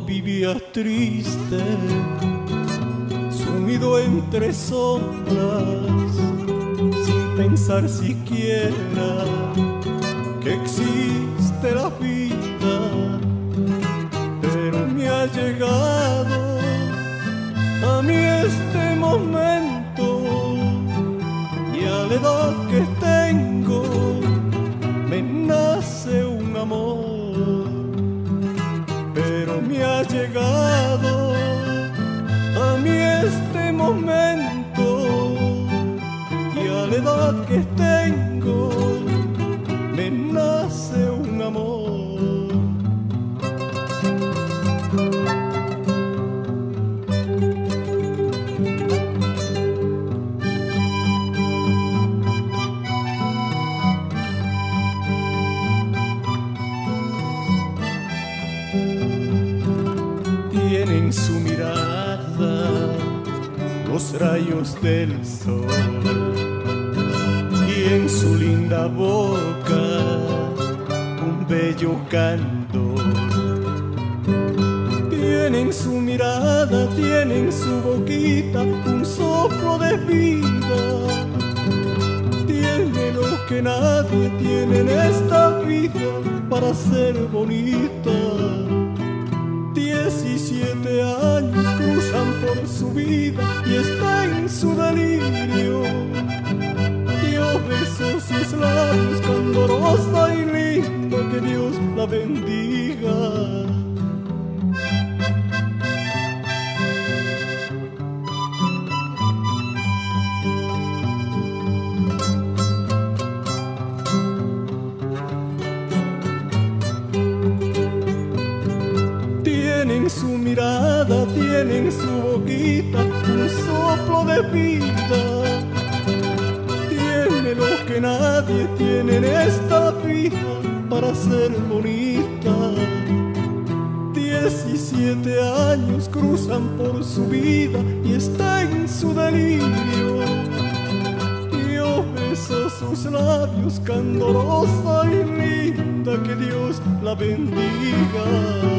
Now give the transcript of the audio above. no vivías triste, sumido entre sombras, sin pensar siquiera que existe la vida. Pero me ha llegado a mí este momento, y a la edad que tengo me nace un amor. Pero me ha llegado a mí este momento, y a la edad que tengo me nace un amor. En su mirada los rayos del sol, y en su linda boca un bello candor. Tienen su mirada, tienen su boquita un soplo de vida. Tiene lo que nadie tiene en esta vida para ser bonita. 17 años cruzan por su vida y está en su delirio. Dios besó sus labios, candorosa y linda, que Dios la bendiga. Tienen su mirada, tienen su boquita un soplo de vida. Tiene lo que nadie tiene en esta vida para ser bonita. 17 años cruzan por su vida y está en su delirio. Dios besó sus labios, candorosa y linda, que Dios la bendiga.